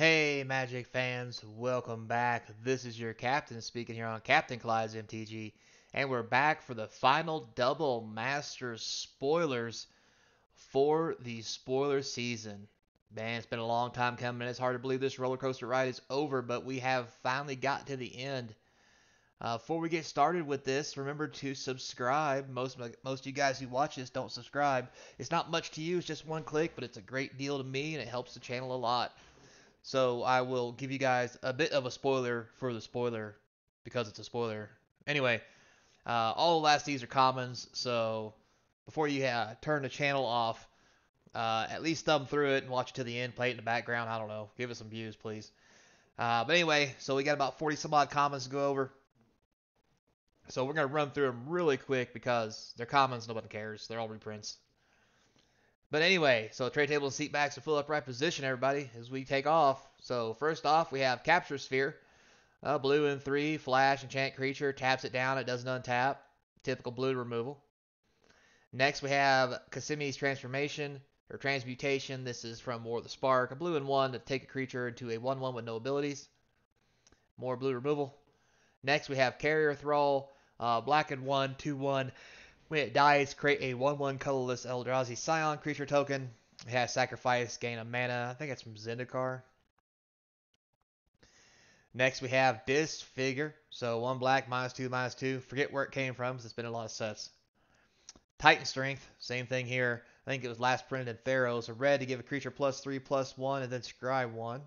Hey Magic fans, welcome back. This is your captain speaking here on Captain Clyde's MTG, and we're back for the final Double Masters spoilers for the spoiler season. Man, it's been a long time coming. It's hard to believe this roller coaster ride is over, but we have finally got to the end. Before we get started with this, remember to subscribe. Most of you guys who watch this don't subscribe. It's not much to you, it's just one click, but it's a great deal to me and it helps the channel a lot. So I will give you guys a bit of a spoiler for the spoiler because it's a spoiler. Anyway, all the last these are commons, so before you turn the channel off, at least thumb through it and watch it to the end, play it in the background, I don't know. Give us some views, please. But anyway, so we got about 40 some odd commons to go over. So we're going to run through them really quick because they're commons, nobody cares. They're all reprints. But anyway, so tray table and seat backs are full upright position, everybody, as we take off. So first off, we have Capture Sphere. Blue and 3, flash, enchant creature, taps it down, it doesn't untap. Typical blue removal. Next, we have Kasumi's Transformation, or Transmutation. This is from War of the Spark. A blue and 1 to take a creature into a 1-1 with no abilities. More blue removal. Next, we have Carrier Thrall, black and 1, 2-1. When it dies, create a 1-1 colorless Eldrazi Scion creature token. It has sacrifice, gain a mana. I think that's from Zendikar. Next we have Disfigure. So 1 black, -2/-2. Forget where it came from, because it's been a lot of sets. Titan Strength, same thing here. I think it was last printed in Pharaoh. So red to give a creature +3/+1 and then scry 1.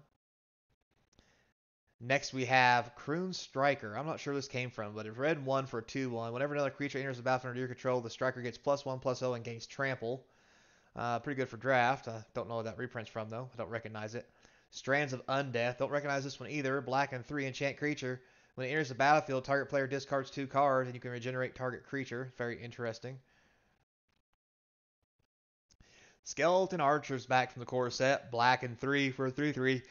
Next we have Kroon Striker. I'm not sure where this came from, but it's red 1 for 2/1. Whenever another creature enters the battlefield under your control, the Striker gets +1/+0 and gains trample. Pretty good for draft. I don't know what that reprint's from, though. I don't recognize it. Strands of Undeath. Don't recognize this one either. Black and 3, enchant creature. When it enters the battlefield, target player discards 2 cards, and you can regenerate target creature. Very interesting. Skeleton Archers back from the core set. Black and 3 for 3/3.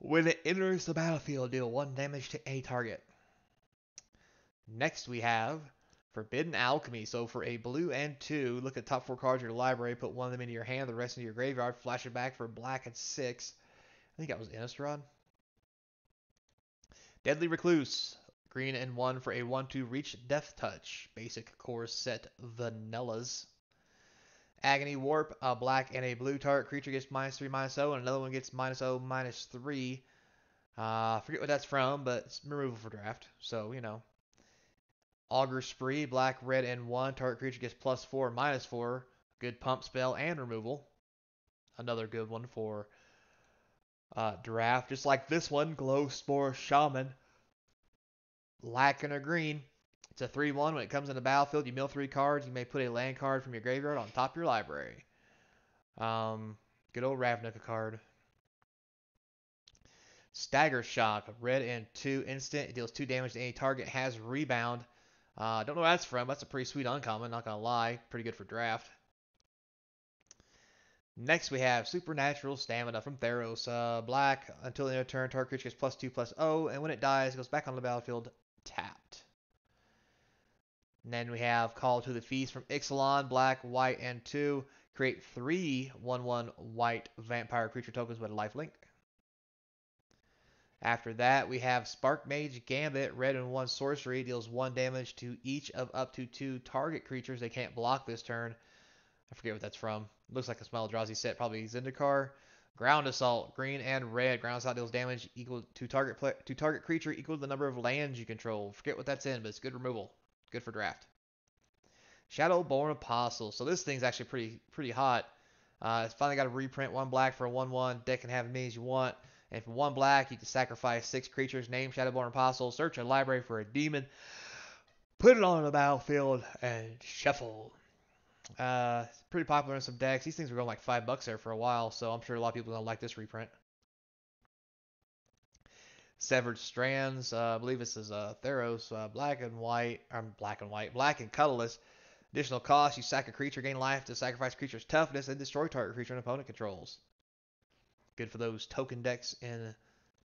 When it enters the battlefield, deal 1 damage to any target. Next we have Forbidden Alchemy. So for a blue and 2, look at the top 4 cards of your library, put 1 of them into your hand, the rest into your graveyard, flash it back for black and 6. I think that was Innistrad. Deadly Recluse. Green and 1 for a 1/2 reach death touch. Basic core set vanillas. Agony Warp, a black and a blue target creature gets -3/-0, and another one gets -0/-3. Forget what that's from, but it's removal for draft, so you know. Augur Spree, black, red, and 1 target creature gets +4/-4. Good pump spell and removal. Another good one for draft, just like this one. Glow Spore Shaman, black and a green. It's a 3/1. When it comes in the battlefield, you mill 3 cards. You may put a land card from your graveyard on top of your library. Good old Ravnica card. Stagger Shock, red and 2 instant. It deals 2 damage to any target. Has rebound. Don't know where that's from. That's a pretty sweet uncommon, not going to lie. Pretty good for draft. Next we have Supernatural Stamina from Theros. Black, until the end of turn, target creature gets +2/+0. And when it dies, it goes back on the battlefield tapped. And then we have Call to the Feast from Ixalan, black, white, and 2. Create 3 1/1 white vampire creature tokens with a lifelink. After that, we have Spark Mage Gambit, red and 1 sorcery. Deals 1 damage to each of up to 2 target creatures. They can't block this turn. I forget what that's from. Looks like a small Eldrazi set, probably Zendikar. Ground Assault, green and red. Ground Assault deals damage equal to target creature equal to the number of lands you control. Forget what that's in, but it's good removal. Good for draft. Shadowborn Apostle. So this thing's actually pretty hot. It's finally got a reprint. 1 black for a 1/1. Deck can have as many as you want. And for 1 black, you can sacrifice 6 creatures. Name Shadowborn Apostle. Search your library for a demon. Put it on the battlefield and shuffle. It's pretty popular in some decks. These things were going like $5 there for a while, so I'm sure a lot of people don't like this reprint. Severed Strands, I believe this is Theros, black and colorless. Additional cost, you sack a creature, gain life to sacrifice creature's toughness, and destroy target creature an opponent controls. Good for those token decks in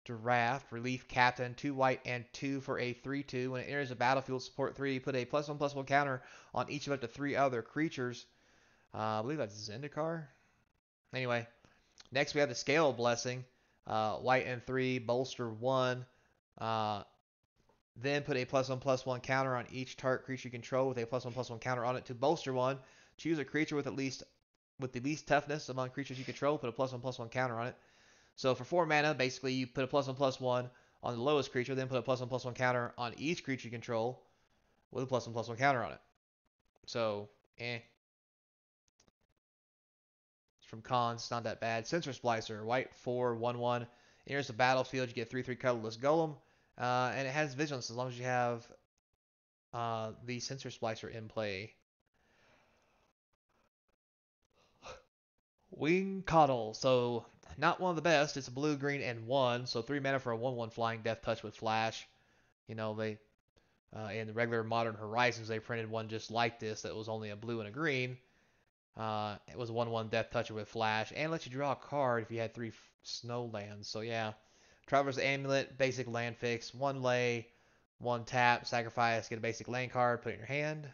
draft. Relief Captain, 2 white and 2 for a 3/2. When it enters the battlefield, support 3, put a +1/+1 counter on each of up to 3 other creatures. I believe that's Zendikar. Anyway, next we have the Scale Blessing. White and 3, bolster 1. Then put a +1/+1 counter on each target creature you control with a +1/+1 counter on it to bolster 1. Choose a creature with the least toughness among creatures you control. Put a +1/+1 counter on it. So for 4 mana, basically you put a +1/+1 on the lowest creature, then put a +1/+1 counter on each creature you control with a +1/+1 counter on it. So, It's from cons, not that bad. Sensor Splicer, white 4/1/1. Enters the battlefield, you get 3/3 colorless golem. And it has vigilance as long as you have the Sensor Splicer in play. Wing Coddle, so not one of the best. It's blue, green, and 1, so 3 mana for a 1/1 flying death touch with flash. You know, they in the regular Modern Horizons, they printed one just like this that was only a blue and a green. It was a 1/1 death toucher with flash, and let you draw a card if you had 3 snow lands. So yeah, Traveler's Amulet, basic land fix, 1 lay, 1 tap, sacrifice, get a basic land card, put it in your hand.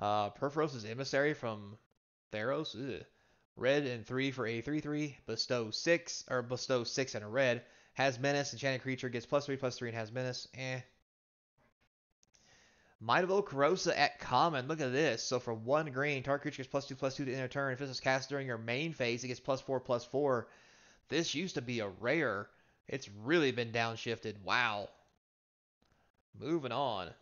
Perforos' Emissary from Theros. Ugh. Red and 3 for a 3/3. Bestow 6 and a red. Has menace. Enchanted creature gets +3/+3 and has menace. Might of Okrosa at common. Look at this. So for 1 green, target creature gets +2/+2 to end a turn. If this is cast during your main phase, it gets +4/+4. This used to be a rare. It's really been downshifted. Wow. Moving on.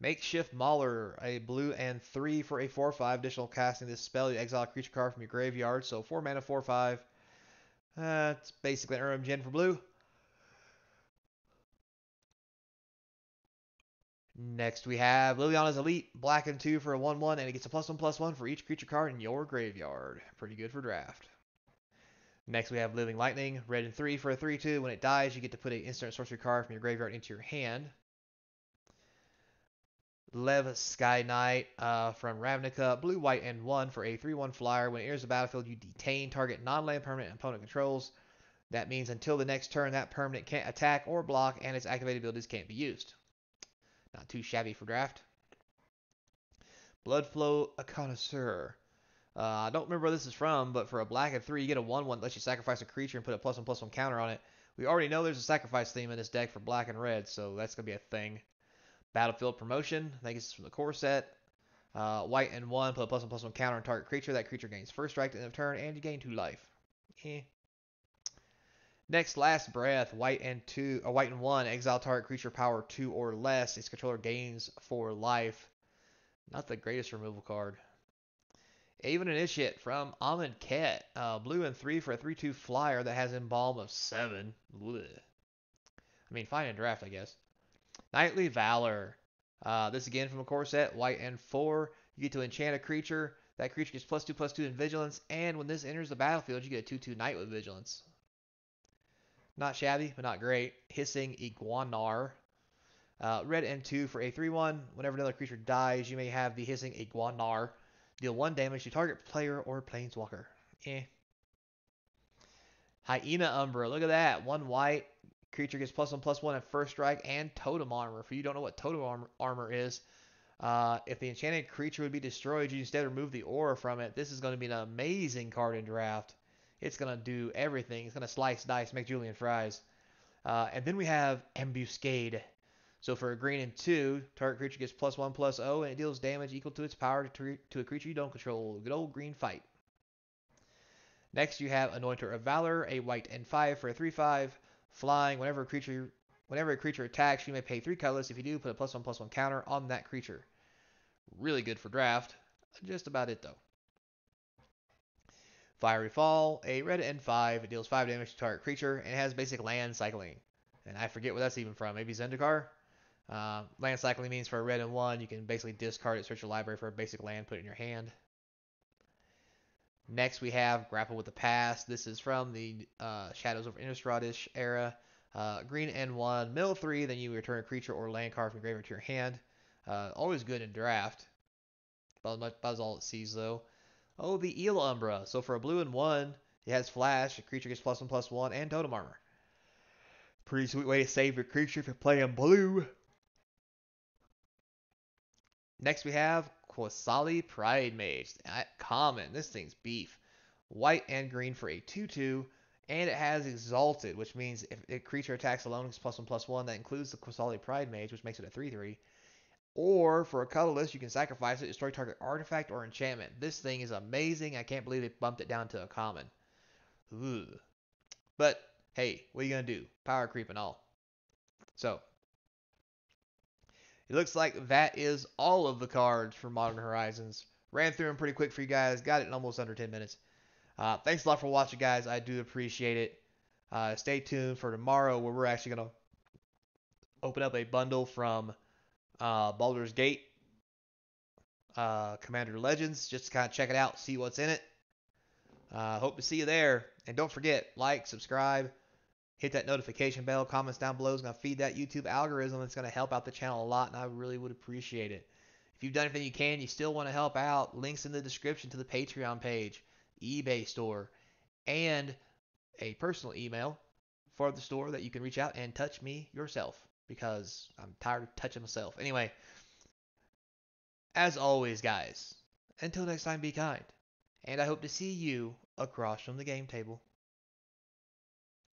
Makeshift Mauler, a blue and 3 for a 4/5. Additional casting this spell, you exile a creature card from your graveyard. So 4 mana, 4/5. It's basically an Urim Jinn for blue. Next we have Liliana's Elite, black and 2 for a 1/1, and it gets a +1/+1 for each creature card in your graveyard. Pretty good for draft. Next we have Living Lightning, red and 3 for a 3/2. When it dies, you get to put an instant sorcery card from your graveyard into your hand. Lev Sky Knight from Ravnica, blue, white, and 1 for a 3/1 flyer. When it enters the battlefield, you detain target non-land permanent opponent controls. That means until the next turn, that permanent can't attack or block, and its activated abilities can't be used. Not too shabby for draft. Bloodflow Connoisseur. I don't remember where this is from, but for a black and 3, you get a 1/1 that lets you sacrifice a creature and put a +1/+1 counter on it. We already know there's a sacrifice theme in this deck for black and red, so that's going to be a thing. Battlefield Promotion, I think it's from the core set. White and 1, put a +1/+1 counter on target creature. That creature gains first strike at the end of turn, and you gain 2 life. Next, Last Breath, white and 1, exile target creature power 2 or less. Its controller gains 4 life. Not the greatest removal card. Aven Initiate from Amonkhet, blue and 3 for a 3/2 flyer that has Embalm of 7. Blech. I mean, fine in draft, I guess. Knightly Valor. This again from a core set, white and 4. You get to enchant a creature. That creature gets +2/+2 in vigilance, and when this enters the battlefield, you get a 2/2 knight with vigilance. Not shabby, but not great. Hissing Iguanar. Red and 2 for a 3/1. Whenever another creature dies, you may have the Hissing Iguanar. Deal 1 damage to target player or planeswalker. Hyena Umbra. Look at that. 1 white. Creature gets +1/+1 at first strike and totem armor. If you don't know what totem armor is, if the enchanted creature would be destroyed, you instead remove the aura from it. This is going to be an amazing card in draft. It's going to do everything. It's going to slice, dice, make Julian fries. And then we have Embuscade. So for a green and 2, target creature gets +1/+0, and it deals damage equal to its power to a creature you don't control. Good old green fight. Next you have Anointer of Valor, a white and 5 for a 3/5. Flying, whenever a creature attacks, you may pay 3 colorless. If you do, put a +1/+1 counter on that creature. Really good for draft. Just about it, though. Fiery Fall, a red and 5. It deals 5 damage to target creature, and it has basic land cycling. And I forget where that's even from. Maybe Zendikar? Land cycling means for a red and 1, you can basically discard it, search your library for a basic land, put it in your hand. Next, we have Grapple with the Past. This is from the Shadows of Innistrad-ish era. Green and 1, mill 3, then you return a creature or land card from your graveyard to your hand. Always good in draft. About all it sees, though. Oh, the Eel Umbra. So for a blue and 1, it has flash. A creature gets +1/+1 and totem armor. Pretty sweet way to save your creature if you're playing blue. Next, we have Quasali Pride Mage at common. This thing's beef. white and green for a 2/2, and it has Exalted, which means if a creature attacks alone, it's +1/+1. That includes the Quasali Pride Mage, which makes it a 3/3. Or for a colorless, you can sacrifice it, destroy target artifact or enchantment. This thing is amazing. I can't believe they bumped it down to a common. Ugh. But hey, what are you gonna do? Power creep and all. So it looks like that is all of the cards for Modern Horizons. Ran through them pretty quick for you guys. Got it in almost under 10 minutes. Thanks a lot for watching, guys. I do appreciate it. Stay tuned for tomorrow, where we're actually going to open up a bundle from Baldur's Gate Commander Legends, just to kind of check it out, see what's in it. Hope to see you there. And don't forget, like, subscribe, hit that notification bell. Comments down below is going to feed that YouTube algorithm. It's going to help out the channel a lot, and I really would appreciate it. If you've done anything you can, you still want to help out, links in the description to the Patreon page, eBay store, and a personal email for the store that you can reach out and touch me yourself, because I'm tired of touching myself. Anyway, as always, guys, until next time, be kind, and I hope to see you across from the game table.